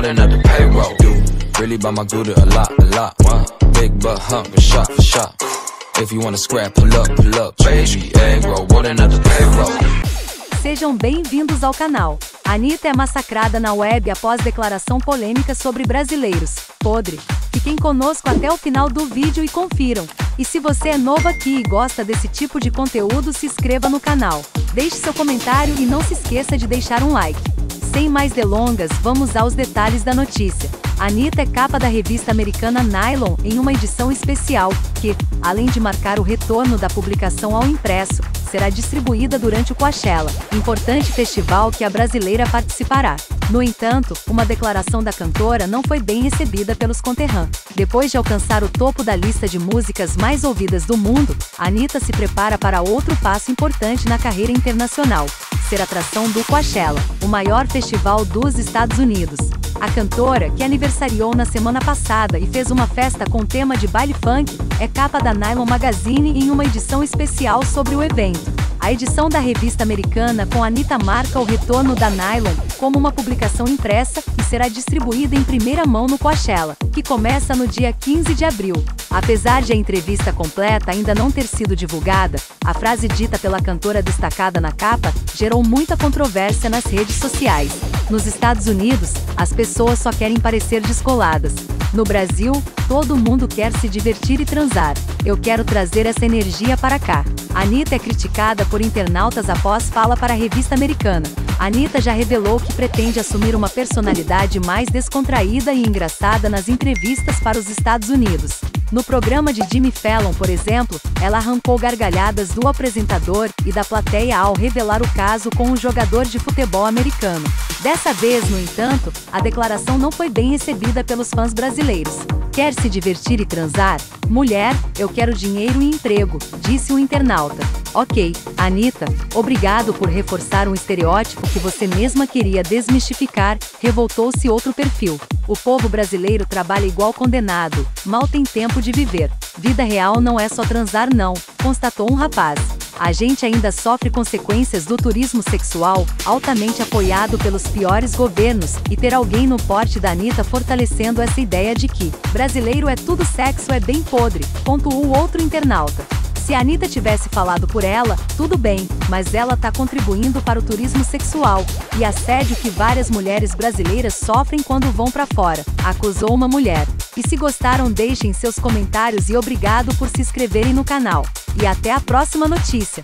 rolling up the payroll. Really buy my Gouda a lot, big butt hump, a shot for shot. If you wanna scrap, pull up, baby, egg roll, rolling up the payroll. Sejam bem-vindos ao canal. Anitta é massacrada na web após declaração polêmica sobre brasileiros. Podre. Fiquem conosco até o final do vídeo e confiram. E se você é novo aqui e gosta desse tipo de conteúdo, se inscreva no canal. Deixe seu comentário e não se esqueça de deixar um like. Sem mais delongas, vamos aos detalhes da notícia. Anitta é capa da revista americana Nylon em uma edição especial, que, além de marcar o retorno da publicação ao impresso, será distribuída durante o Coachella, importante festival que a brasileira participará. No entanto, uma declaração da cantora não foi bem recebida pelos conterrâneos. Depois de alcançar o topo da lista de músicas mais ouvidas do mundo, Anitta se prepara para outro passo importante na carreira internacional: ser atração do Coachella, o maior festival dos Estados Unidos. A cantora, que aniversariou na semana passada e fez uma festa com tema de baile funk, é capa da Nylon Magazine em uma edição especial sobre o evento. A edição da revista americana com Anitta marca o retorno da Nylon como uma publicação impressa e será distribuída em primeira mão no Coachella, que começa no dia 15 de abril. Apesar de a entrevista completa ainda não ter sido divulgada, a frase dita pela cantora destacada na capa gerou muita controvérsia nas redes sociais. Nos Estados Unidos, as pessoas só querem parecer descoladas. No Brasil, todo mundo quer se divertir e transar. Eu quero trazer essa energia para cá. Anitta é criticada por internautas após fala para a revista americana. Anitta já revelou que pretende assumir uma personalidade mais descontraída e engraçada nas entrevistas para os Estados Unidos. No programa de Jimmy Fallon, por exemplo, ela arrancou gargalhadas do apresentador e da plateia ao revelar o caso com um jogador de futebol americano. Dessa vez, no entanto, a declaração não foi bem recebida pelos fãs brasileiros. Quer se divertir e transar? Mulher, eu quero dinheiro e emprego, disse um internauta. Ok, Anitta, obrigado por reforçar um estereótipo que você mesma queria desmistificar, revoltou-se outro perfil. O povo brasileiro trabalha igual condenado, mal tem tempo de viver. Vida real não é só transar não, constatou um rapaz. A gente ainda sofre consequências do turismo sexual, altamente apoiado pelos piores governos, e ter alguém no porte da Anitta fortalecendo essa ideia de que brasileiro é tudo, sexo é bem podre, pontuou o outro internauta. Se a Anitta tivesse falado por ela, tudo bem, mas ela tá contribuindo para o turismo sexual e assédio que várias mulheres brasileiras sofrem quando vão pra fora, acusou uma mulher. E se gostaram, deixem seus comentários e obrigado por se inscreverem no canal. E até a próxima notícia.